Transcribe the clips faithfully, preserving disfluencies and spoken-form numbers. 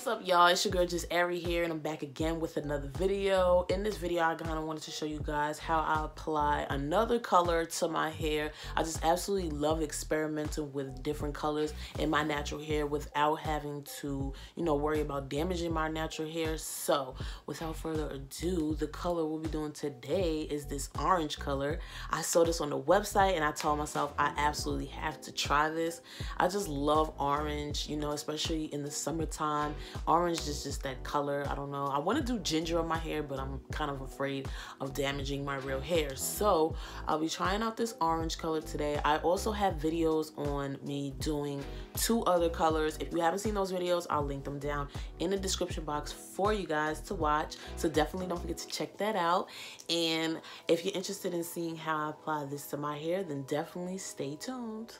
What's up, y'all? It's your girl Just Ary here, and I'm back again with another video. In this video, I kind of wanted to show you guys how I apply another color to my hair. I just absolutely love experimenting with different colors in my natural hair without having to, you know, worry about damaging my natural hair. So without further ado, the color we'll be doing today is this orange color. I saw this on the website and I told myself I absolutely have to try this. I just love orange, you know, especially in the summertime. Orange is just that color. I don't know. I want to do ginger on my hair, but I'm kind of afraid of damaging my real hair. So I'll be trying out this orange color today. I also have videos on me doing two other colors. If you haven't seen those videos, I'll link them down in the description box for you guys to watch. So definitely don't forget to check that out. And if you're interested in seeing how I apply this to my hair, then definitely stay tuned.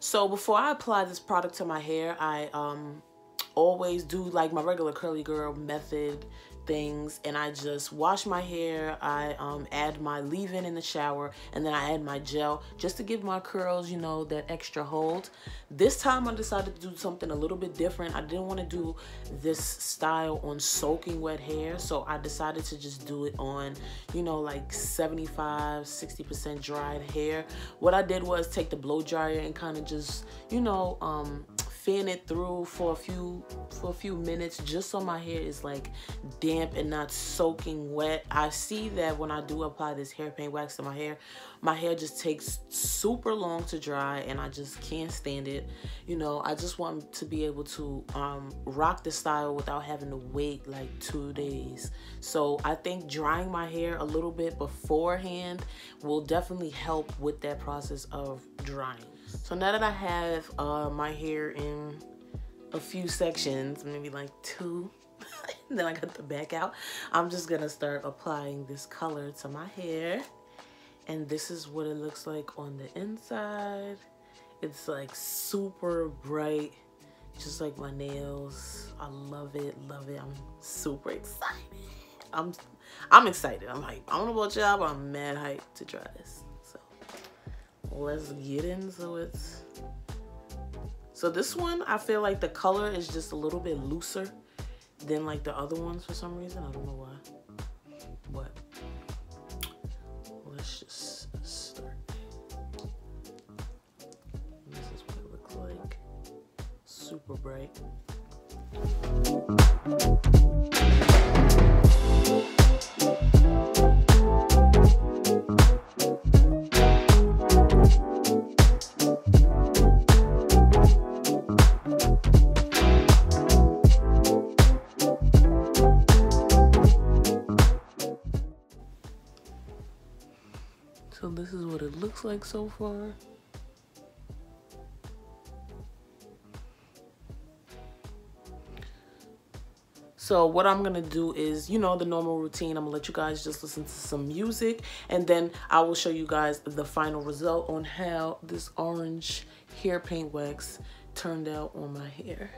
So before I apply this product to my hair, I um, always do like my regular curly girl method things, and I just wash my hair. I um, add my leave-in in the shower, and then I add my gel just to give my curls, you know, that extra hold. This time I decided to do something a little bit different. I didn't want to do this style on soaking wet hair, so I decided to just do it on, you know, like seventy-five, sixty percent dried hair. What I did was take the blow dryer and kind of just, you know, um, fan it through for a few for a few minutes, just so my hair is like damp and not soaking wet. I see that when I do apply this hair paint wax to my hair, my hair just takes super long to dry, and I just can't stand it. You know, I just want to be able to um, rock the style without having to wait like two days. So I think drying my hair a little bit beforehand will definitely help with that process of drying. So now that I have uh, my hair in a few sections, maybe like two, then I got the back out, I'm just gonna start applying this color to my hair. And this is what it looks like on the inside. It's like super bright, just like my nails. I love it, love it. I'm super excited. I'm, I'm excited, I'm hype. I don't know about y'all, but I'm mad hype to try this. Let's get into it. So this one, I feel like the color is just a little bit looser than like the other ones for some reason. I don't know why, but let's just start. This is what it looks like. Super bright. So this is what it looks like so far. So what I'm gonna do is, you know, the normal routine. I'm gonna let you guys just listen to some music, and then I will show you guys the final result on how this orange hair paint wax turned out on my hair.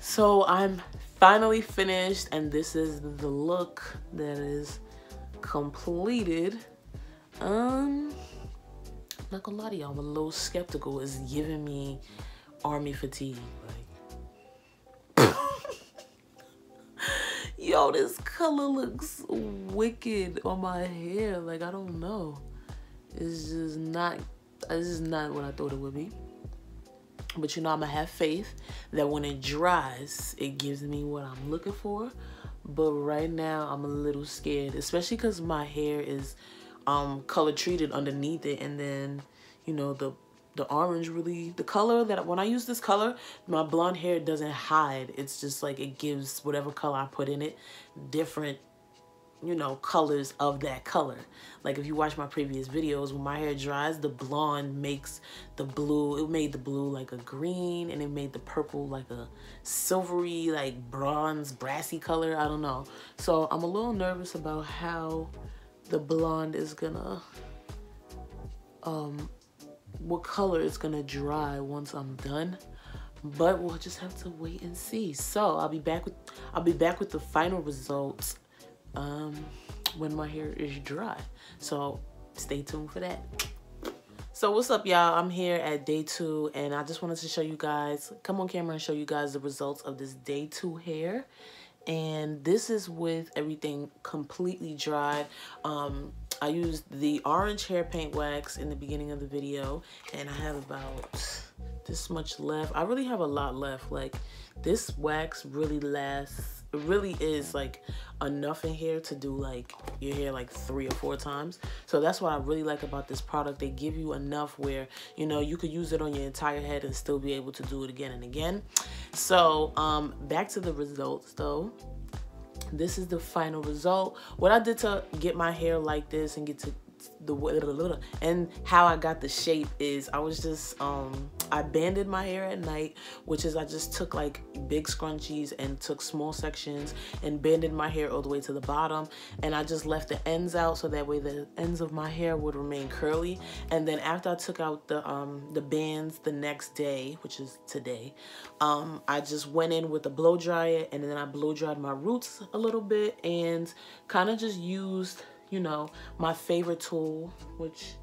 So I'm finally finished, and this is the look that is completed. Um, I'm not gonna lie to y'all, I'm a little skeptical. It's giving me army fatigue. Like, yo, this color looks wicked on my hair. Like, I don't know. It's just not, this is not what I thought it would be. But you know, I'm gonna have faith that when it dries, it gives me what I'm looking for. But right now, I'm a little scared, especially because my hair is um, color treated underneath it, and then you know the the orange really the color that when I use this color, my blonde hair doesn't hide. It's just like it gives whatever color I put in it different, you know, colors of that color. Like if you watch my previous videos, when my hair dries, the blonde makes the blue, it made the blue like a green, and it made the purple like a silvery, like bronze, brassy color. I don't know. So I'm a little nervous about how the blonde is gonna, um, what color it's gonna dry once I'm done. But we'll just have to wait and see. So I'll be back with, I'll be back with the final results um when my hair is dry, so stay tuned for that. So what's up, y'all? I'm here at day two, and I just wanted to show you guys, come on camera and show you guys the results of this day two hair. And this is with everything completely dried. um I used the orange hair paint wax in the beginning of the video, and I have about this much left. I really have a lot left. Like, this wax really lasts. It really is like enough in here to do like your hair like three or four times. So that's what I really like about this product. They give you enough where, you know, you could use it on your entire head and still be able to do it again and again. So um, back to the results though. This is the final result. What I did to get my hair like this and get to the and how I got the shape is I was just um I banded my hair at night, which is I just took like big scrunchies and took small sections and banded my hair all the way to the bottom, and I just left the ends out so that way the ends of my hair would remain curly. And then after I took out the um the bands the next day, which is today, um I just went in with a blow dryer, and then I blow dried my roots a little bit and kind of just used, you know, my favorite tool, which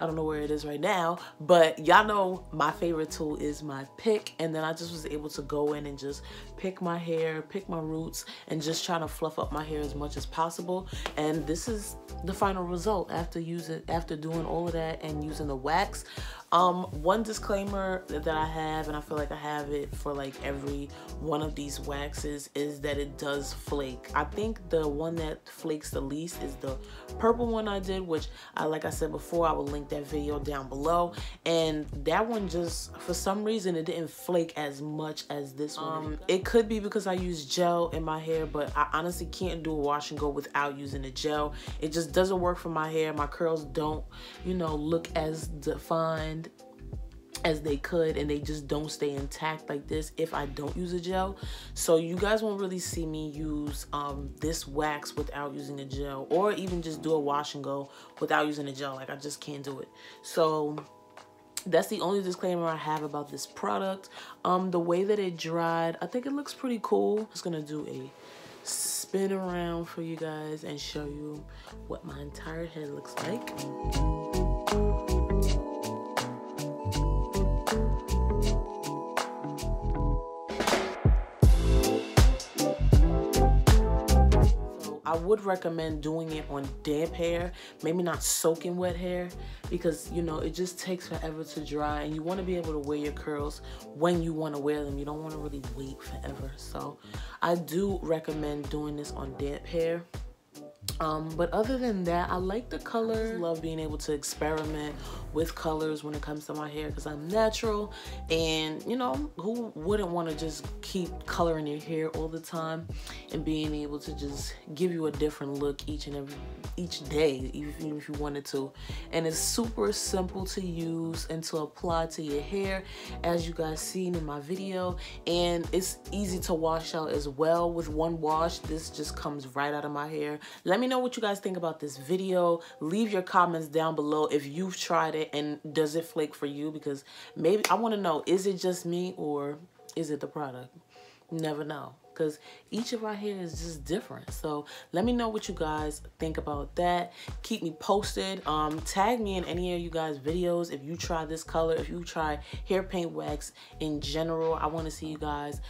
I don't know where it is right now, but y'all know my favorite tool is my pick. And then I just was able to go in and just pick my hair, pick my roots, and just try to fluff up my hair as much as possible. And this is the final result after using, after doing all of that and using the wax. Um, one disclaimer that I have, and I feel like I have it for like every one of these waxes, is that it does flake. I think the one that flakes the least is the purple one I did, which I, like I said before, I will link that video down below. And that one just, for some reason, it didn't flake as much as this one. Um, it could be because I use gel in my hair, but I honestly can't do a wash and go without using the gel. It just doesn't work for my hair. My curls don't, you know, look as defined as they could, and they just don't stay intact like this if I don't use a gel. So you guys won't really see me use um this wax without using a gel, or even just do a wash and go without using a gel. Like, I just can't do it. So that's the only disclaimer I have about this product. Um the way that it dried, I think it looks pretty cool. I'm just gonna do a spin around for you guys and show you what my entire head looks like. I would recommend doing it on damp hair, maybe not soaking wet hair, because, you know, it just takes forever to dry, and you want to be able to wear your curls when you want to wear them. You don't want to really wait forever. So I do recommend doing this on damp hair. Um, but other than that, I like the color. I love being able to experiment with colors when it comes to my hair, because I'm natural, and you know, who wouldn't want to just keep coloring your hair all the time and being able to just give you a different look each and every each day, even if you wanted to. And it's super simple to use and to apply to your hair, as you guys seen in my video, and it's easy to wash out as well. With one wash, this just comes right out of my hair. Let me know what you guys think about this video. Leave your comments down below if you've tried it and does it flake for you, because maybe I want to know, is it just me or is it the product? Never know. because each of our hair is just different. So let me know what you guys think about that. Keep me posted. Um, tag me in any of you guys' videos if you try this color, if you try hair paint wax in general. I want to see you guys'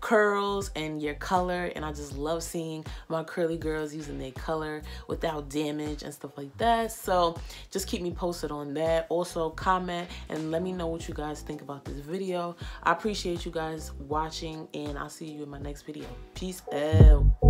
curls and your color, and I just love seeing my curly girls using their color without damage and stuff like that. So just keep me posted on that. Also comment and let me know what you guys think about this video. I appreciate you guys watching, and I'll see you in my next video. Peace out.